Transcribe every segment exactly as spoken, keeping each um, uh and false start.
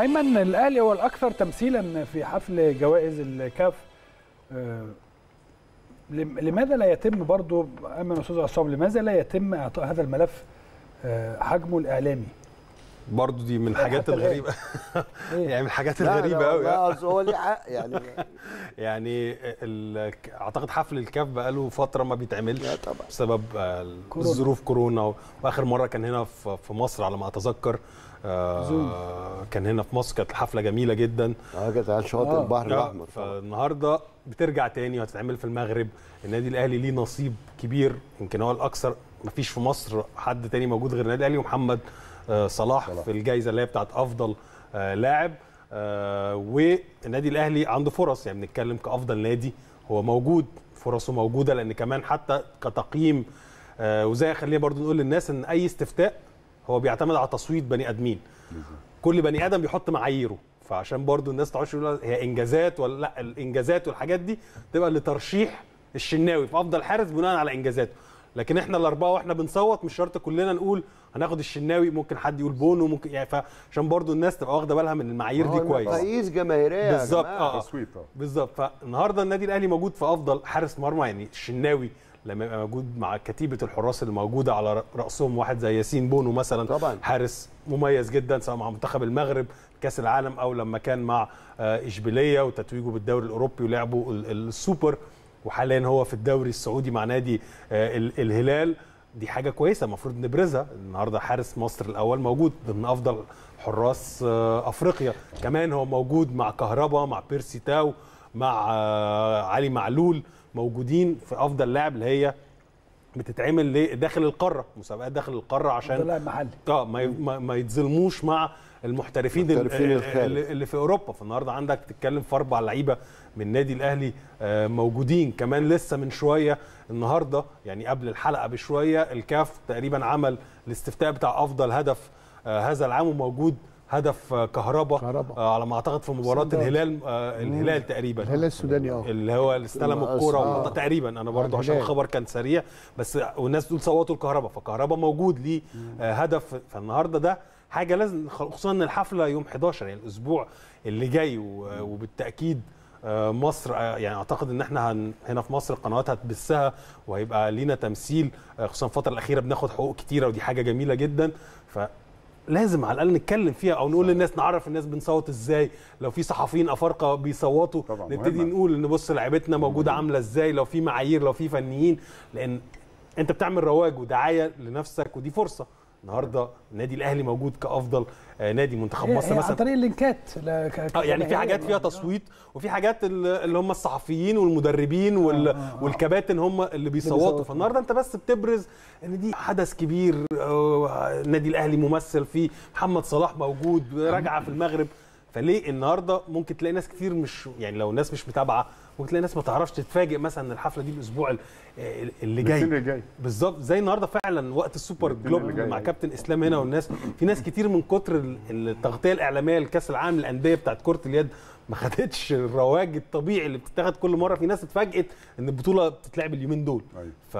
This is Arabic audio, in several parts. أيمن، الأهلي هو الأكثر تمثيلا في حفل جوائز الكاف، لماذا لا يتم برضه أيمن أستاذ عصام لماذا لا يتم إعطاء هذا الملف حجمه الإعلامي؟ برضه دي من الحاجات الغريبة يعني من الحاجات الغريبة أوي. هو ليه حق يعني يعني أعتقد حفل الكاف بقاله فترة ما بيتعملش بسبب ظروف كورونا، وآخر مرة كان هنا في مصر على ما أتذكر. آه كان هنا في مصر، كانت الحفله جميله جدا، اه كانت على شاطئ آه البحر الاحمر. فالنهارده بترجع تاني وهتتعمل في المغرب. النادي الاهلي ليه نصيب كبير، يمكن هو الاكثر، مفيش في مصر حد تاني موجود غير النادي الاهلي ومحمد آه صلاح طبعا. في الجائزه اللي هي بتاعت افضل آه لاعب، آه والنادي الاهلي عنده فرص، يعني بنتكلم كافضل نادي هو موجود، فرصه موجوده، لان كمان حتى كتقييم آه وزي خلينا برضو نقول للناس ان اي استفتاء هو بيعتمد على تصويت بني ادمين، كل بني ادم بيحط معاييره، فعشان برضو الناس تعرفش يقول هي انجازات ولا لا. الانجازات والحاجات دي تبقى لترشيح الشناوي في افضل حارس بناء على انجازاته، لكن احنا الاربعه واحنا بنصوت مش شرط كلنا نقول هناخد الشناوي، ممكن حد يقول بونو، ممكن يعني، فعشان برضو الناس تبقى واخده بالها من المعايير دي كويس. تقييس جماهيريه بالظبط، اه بالظبط. فالنهارده النادي الاهلي موجود في افضل حارس مرمى، يعني الشناوي لما يبقى موجود مع كتيبه الحراس اللي موجوده على راسهم واحد زي ياسين بونو مثلا طبعا. حارس مميز جدا سواء مع منتخب المغرب كاس العالم او لما كان مع اشبيليه وتتويجه بالدوري الاوروبي ولعبه السوبر، وحاليا هو في الدوري السعودي مع نادي الهلال. دي حاجه كويسه المفروض نبرزها. النهارده حارس مصر الاول موجود ضمن افضل حراس افريقيا، كمان هو موجود مع كهربا، مع بيرسي تاو، مع علي معلول، موجودين في افضل لاعب اللي هي بتتعمل داخل القاره، مسابقات داخل القاره، عشان اه ما ما يتظلموش مع المحترفين اللي, اللي في اوروبا. فالنهارده عندك تتكلم في اربع لعيبه من النادي الاهلي موجودين، كمان لسه من شويه النهارده يعني قبل الحلقه بشويه الكاف تقريبا عمل الاستفتاء بتاع افضل هدف هذا العام، وموجود هدف كهربا, كهربا. آه على ما اعتقد في مباراه الهلال آه الهلال تقريبا الهلال السوداني اه اللي هو اللي استلم الكوره آه. تقريبا انا برضه عشان الخبر كان سريع بس، والناس دول صوتوا لكهربا، فكهربا موجود ليه آه هدف. فالنهارده ده حاجه لازم، خصوصا ان الحفله يوم حداشر يعني الاسبوع اللي جاي، وبالتاكيد آه مصر آه يعني اعتقد ان احنا هن هنا في مصر القنوات هتبثها وهيبقى لينا تمثيل، آه خصوصا الفتره الاخيره بناخد حقوق كتيره ودي حاجه جميله جدا، ف لازم على الاقل نتكلم فيها او نقول للناس، نعرف الناس بنصوت ازاي، لو في صحفيين افارقه بيصوتوا نبتدي نقول ان بص لعيبتنا موجوده عامله ازاي، لو في معايير، لو في فنيين، لان انت بتعمل رواج ودعايه لنفسك ودي فرصه. النهارده النادي الاهلي موجود كافضل نادي، منتخب مصر مثلا عن طريق اللينكات اه يعني في حاجات فيها تصويت وفي حاجات اللي هم الصحفيين والمدربين والكباتن هم اللي بيصوتوا. فالنهارده انت بس بتبرز ان دي حدث كبير، النادي الاهلي ممثل فيه، محمد صلاح موجود، راجعه في المغرب، فليه النهارده ممكن تلاقي ناس كتير مش يعني لو الناس مش متابعه ممكن تلاقي ناس ما تعرفش، تتفاجئ مثلا ان الحفله دي الاسبوع اللي جاي بالظبط زي النهارده فعلا وقت السوبر جلوب مع كابتن اسلام هنا، والناس في ناس كتير من كتر التغطيه الاعلاميه لكاس العالم للانديه بتاعت كره اليد ما خدتش الرواج الطبيعي اللي بتتاخد كل مره، في ناس اتفاجئت ان البطوله بتتلعب اليومين دول. ف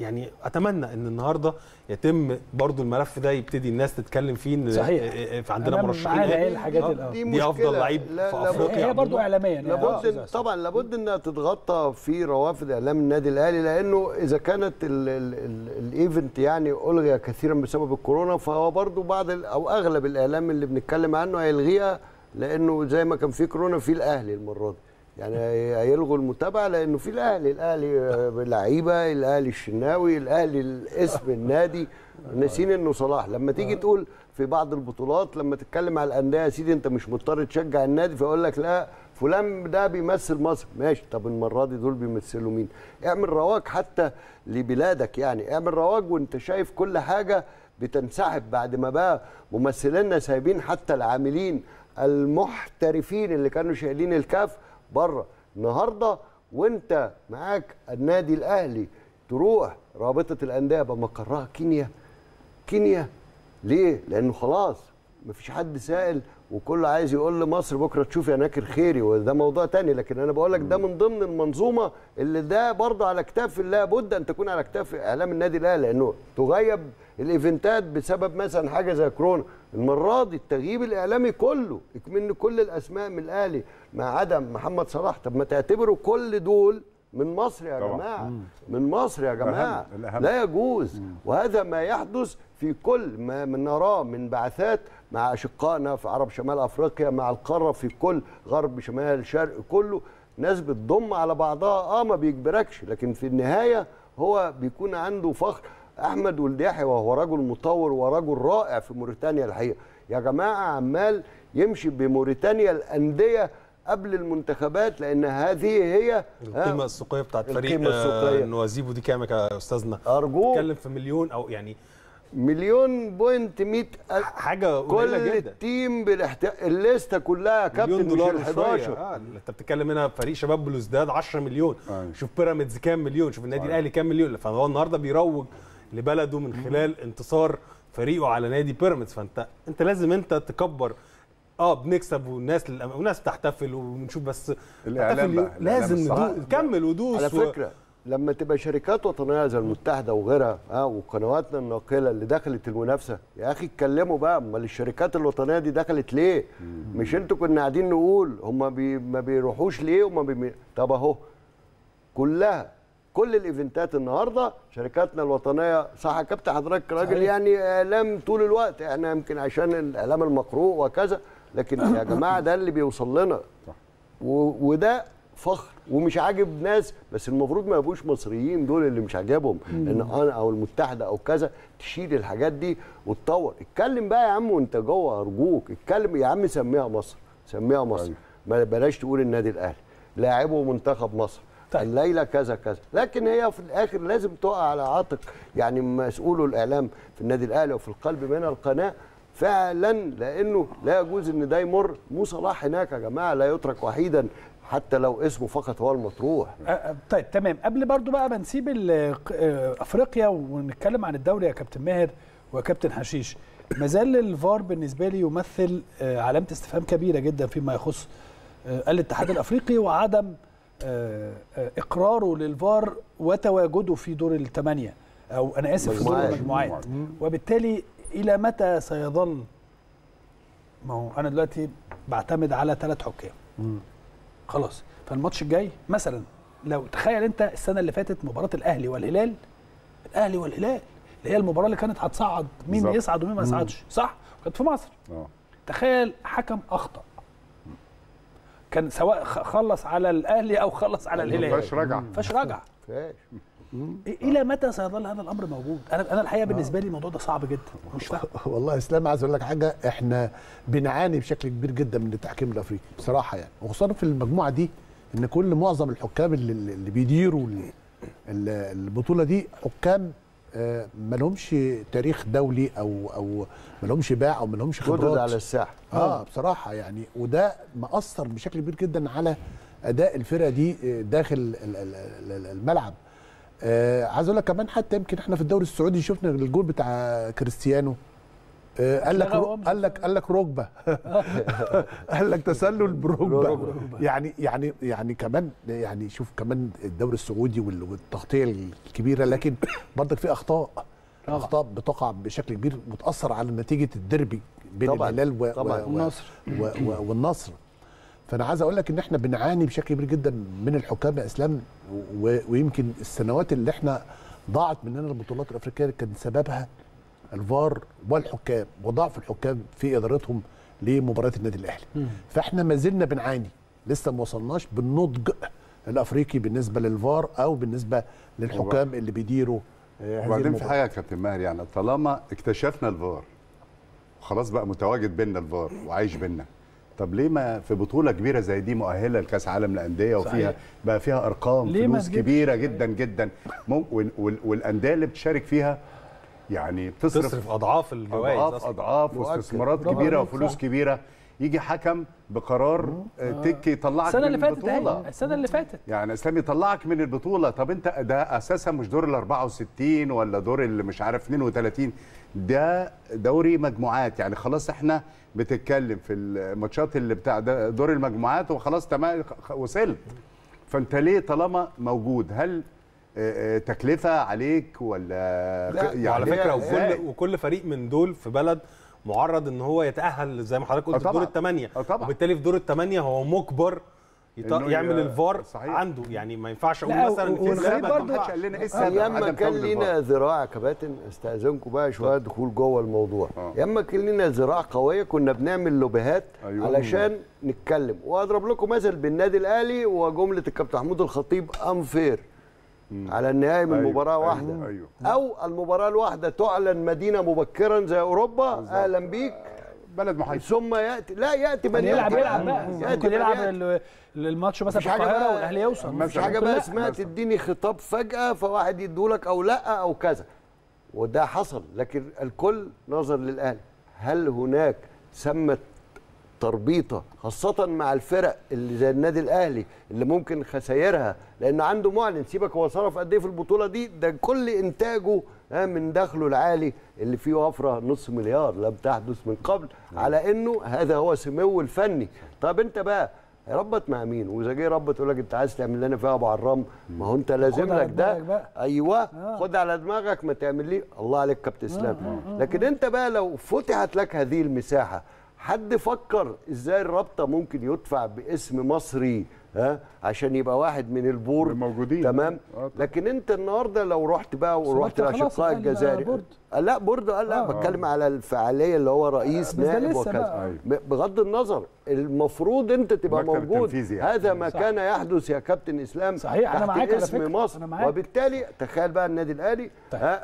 يعني اتمنى ان النهارده يتم برضو الملف ده يبتدي الناس تتكلم فيه. صحيح، فعندنا مرشحين ايه دي, دي افضل لعيب في افريقيا، هي برضه اعلاميا لابد طبعا لابد انها تتغطى في روافد اعلام النادي الاهلي، لانه اذا كانت الايفنت يعني الغي كثيرا بسبب الكورونا، فهو برضه بعض او اغلب الاعلام اللي بنتكلم عنه هيلغيها، لانه زي ما كان في كورونا في الاهلي المره دي يعني هيلغوا المتابعه، لانه في الاهلي الاهلي لعيبه، الاهلي الشناوي، الاهلي اسم النادي، ناسين انه صلاح. لما تيجي تقول في بعض البطولات لما تتكلم على الانديه يا سيدي انت مش مضطر تشجع النادي، فيقول لك لا فلان ده بيمثل مصر، ماشي، طب المره دي دول بيمثلوا مين؟ اعمل رواج حتى لبلادك، يعني اعمل رواج وانت شايف كل حاجه بتنسحب، بعد ما بقى ممثلينا سايبين حتى العاملين المحترفين اللي كانوا شايلين الكاف بره. النهارده وانت معاك النادي الاهلي تروح رابطه الانديه بمقرها كينيا. كينيا ليه؟ لانه خلاص مفيش حد سائل وكله عايز يقول لمصر بكره تشوف يا ناكر خيري، وده موضوع تاني، لكن انا بقول لك ده من ضمن المنظومه اللي ده برضه على كتاف، لابد ان تكون على كتاف اعلام النادي الاهلي، لانه تغيب الايفنتات بسبب مثلا حاجه زي كورونا. المره دي التغييب الاعلامي كله من كل الاسماء من الاهلي مع عدم محمد صلاح. طب ما تعتبروا كل دول من مصر يا طبعا. جماعه من مصر يا جماعه الأهم. الأهم. لا يجوز. وهذا ما يحدث في كل ما نراه من بعثات مع اشقائنا في عرب شمال افريقيا، مع القاره في كل غرب شمال شرق كله، ناس بتضم على بعضها. اه ما بيجبركش، لكن في النهايه هو بيكون عنده فخر. احمد ولد يحيى وهو رجل مطور ورجل رائع في موريتانيا الحقيقه يا جماعه، عمال يمشي بموريتانيا الانديه قبل المنتخبات، لان هذه هي القيمه السوقيه بتاعت فريق آه نوازيبو. دي كام يا استاذنا؟ ارجوك بتتكلم في مليون او يعني مليون بوينت مية حاجه قليله جدا. كل تيم بالاحتياج الليسته كلها يا كابتن دولار حداشر. اه انت بتتكلم هنا فريق شباب بلوزداد عشرة مليون، آه. شوف بيراميدز كام مليون، شوف النادي آه. الاهلي كام مليون. فهو النهارده بيروج لبلده من خلال انتصار فريقه على نادي بيراميدز. فانت انت لازم انت تكبر. اه بنكسب والناس للأم... والناس بتحتفل وبنشوف، بس الاعلام لازم نكمل ودوس على فكره. و... لما تبقى شركات وطنيه زي المتحده وغيرها اه وقنواتنا الناقله اللي دخلت المنافسه، يا اخي اتكلموا بقى. امال الشركات الوطنيه دي دخلت ليه؟ مش انتوا كنا قاعدين نقول هم بي... ما بيروحوش ليه وما بي... طب اهو كلها كل الايفنتات النهارده شركاتنا الوطنيه. صح يا كابتن حضرتك راجل يعني اعلام طول الوقت، احنا يمكن عشان الاعلام المقروء وكذا، لكن يا جماعه ده اللي بيوصل لنا وده فخر. ومش عاجب ناس، بس المفروض ما يبقوش مصريين دول اللي مش عاجبهم ان انا او المتحده او كذا تشيل الحاجات دي وتطور. اتكلم بقى يا عم وانت جوه، ارجوك اتكلم يا عم. سميها مصر، سميها مصر، ما بلاش تقول النادي الاهلي لاعبه منتخب مصر الليله كذا كذا. لكن هي في الاخر لازم تقع على عاتق يعني مسؤوله الاعلام في النادي الاهلي وفي القلب منها القناه فعلا، لانه لا يجوز ان ده يمر. مو صلاح هناك يا جماعه لا يترك وحيدا، حتى لو اسمه فقط هو المطروح. طيب تمام. قبل برضو بقى ما نسيب افريقيا ونتكلم عن الدوري يا كابتن ماهر وكابتن حشيش، مازال الفار بالنسبه لي يمثل علامه استفهام كبيره جدا فيما يخص الاتحاد الافريقي وعدم اقراره للفار وتواجده في دور الثمانيه او انا اسف في دور المجموعات. وبالتالي الى متى سيظل؟ ما هو انا دلوقتي بعتمد على ثلاث حكام خلاص. فالماتش الجاي مثلا، لو تخيل انت السنه اللي فاتت مباراه الاهلي والهلال، الاهلي والهلال اللي هي المباراه اللي كانت هتصعد مين بالزبط. يصعد ومين ما يصعدش، صح؟ كانت في مصر. أوه. تخيل حكم اخطا، كان سواء خلص على الاهلي او خلص على الهلال، ما فيش رجعه، ما فيش رجعه. الى متى سيظل هذا الامر موجود؟ انا انا الحقيقه بالنسبه لي الموضوع ده صعب جدا، مش فاهم والله. اسلام عايز اقول لك حاجه، احنا بنعاني بشكل كبير جدا من التحكيم الافريقي بصراحه يعني، وخصوصا في المجموعه دي ان كل معظم الحكام اللي, اللي بيديروا البطوله دي حكام ما لهمش تاريخ دولي او او ما لهمش باع او ما لهمش خبرات على الساحه اه بصراحه يعني. وده مأثر بشكل كبير جدا على اداء الفرقه دي داخل الملعب. آه عايز اقول لك كمان، حتى يمكن احنا في الدوري السعودي شفنا الجول بتاع كريستيانو، آه قال لك قال لك قال لك ركبه قال لك تسلل بركبه يعني يعني يعني كمان يعني. شوف كمان الدوري السعودي والتغطيه الكبيره، لكن برضك في اخطاء اخطاء بتقع بشكل كبير وتاثر على نتيجه الديربي بين الهلال والنصر والنصر. فانا عايز اقول لك ان احنا بنعاني بشكل كبير جدا من الحكام يا اسلام، ويمكن السنوات اللي احنا ضاعت مننا البطولات الافريقيه كان سببها الفار والحكام وضعف الحكام في ادارتهم لمباريات النادي الاهلي. فاحنا ما زلنا بنعاني، لسه ما وصلناش بالنضج الافريقي بالنسبه للفار او بالنسبه للحكام اللي بيديروا. وبعدين في حاجه يا كابتن ماهر، يعني طالما اكتشفنا الفار وخلاص بقى متواجد بينا الفار وعايش بينا، طب ليه ما في بطوله كبيره زي دي مؤهله لكاس عالم للانديه وفيها بقى فيها ارقام فلوس كبيره جدا جدا، والانديه اللي بتشارك فيها يعني بتصرف تصرف اضعاف الجوائز، اضعاف اضعاف واستثمارات كبيره وفلوس كبيره، يجي حكم بقرار تك يطلعك من البطوله. السنه اللي فاتت يعني اسلام يطلعك من البطوله. طب انت ده اساسا مش دور ال أربعة وستين ولا دور اللي مش عارف اثنين وثلاثين، ده دوري مجموعات يعني. خلاص احنا بتتكلم في الماتشات اللي بتاع دور المجموعات وخلاص تمام وصلت. فانت ليه طالما موجود؟ هل تكلفه عليك ولا يعني؟ وعلى فكره وكل, وكل فريق من دول في بلد معرض ان هو يتاهل زي ما حضرتك قلت دور الثمانيه، وبالتالي في دور الثمانيه هو مجبر يعمل الفار صحيح. عنده يعني ما ينفعش اقول مثلا في سبب. يا اما كان لنا ذراع كباتن، استاذنكم بقى شويه دخول جوه الموضوع، يا اما كان لنا ذراع قويه كنا بنعمل لوبيهات أيوة علشان الله. نتكلم. واضرب لكم مثل بالنادي الاهلي وجمله الكابتن محمود الخطيب انفير على النهايه من أيوة مباراه واحده أيوة أيوة. او المباراه الواحده تعلن مدينه مبكرا زي اوروبا بالزبط. اهلا بيك بلد محايد، ثم ياتي لا ياتي من يلعب يلعب بقى ممكن يلعب الماتش مثلا في القاهره والاهلي يوصل، مفيش حاجه بقى اسمها تديني خطاب فجاه فواحد يديهولك او لا او كذا، وده حصل. لكن الكل نظر للاهلي، هل هناك سمت تربيطه خاصه مع الفرق اللي زي النادي الاهلي اللي ممكن خسايرها لان عنده معلن؟ سيبك هو صرف قد ايه في البطوله دي، ده كل انتاجه من دخله العالي اللي فيه وفره نص مليار لم تحدث من قبل، على انه هذا هو سمو الفني. طب انت بقى ربط مع مين؟ واذا جه ربط يقول لك انت عايز تعمل لنا فيها ابو عرام، ما هو انت لازم لك ده. ايوه خد على دماغك ما تعمل ليه. الله عليك كابتن اسلام. لكن انت بقى لو فتحت لك هذه المساحه، حد فكر ازاي الرابطه ممكن يدفع باسم مصري ها عشان يبقى واحد من البورد موجودين؟ تمام. لكن انت النهارده لو رحت بقى ورحت لاشقاء الجزائري، لا بورد قال لا، بتكلم على الفعاليه اللي هو رئيس نائب وكذا. بغض النظر المفروض انت تبقى موجود. هذا ما صح. كان يحدث يا كابتن اسلام صحيح. انا معاك على فكره، مصر. وبالتالي تخيل بقى النادي الاهلي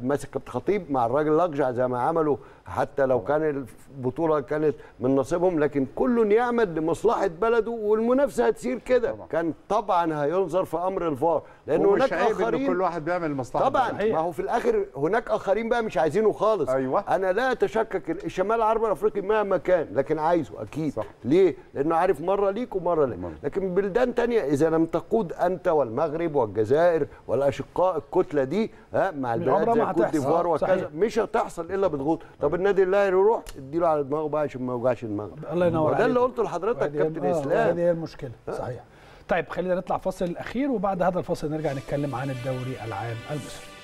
ماسك كابتن خطيب مع الراجل الاقجع زي ما عملوا، حتى لو كان البطوله كانت من نصيبهم، لكن كل يعمل لمصلحه بلده والمنافسه هتسير كده. كان طبعا هينظر في امر الفار لان هناك اخرين، كل واحد بيعمل مصلحه طبعا بلده. ما هو في الاخر هناك اخرين بقى مش عايزينه خالص. أيوة. انا لا اتشكك الشمال العربي الافريقي مهما كان، لكن عايزه اكيد صح. ليه؟ لانه عارف مره ليك ومره ليك. لكن بلدان ثانيه اذا لم تقود انت والمغرب والجزائر والاشقاء الكتله دي ها مع البلاد زي كوت ديفوار وكذا مش هتحصل الا بضغوط. طب النادي الاهلي يروح اديله على دماغه بقى عشان ما يوجعش دماغه. الله ينور. وده اللي قلته لحضرتك كابتن اسلام، هذه هي المشكله صحيح. طيب خلينا نطلع فاصل الاخير، وبعد هذا الفاصل نرجع نتكلم عن الدوري العام المصري.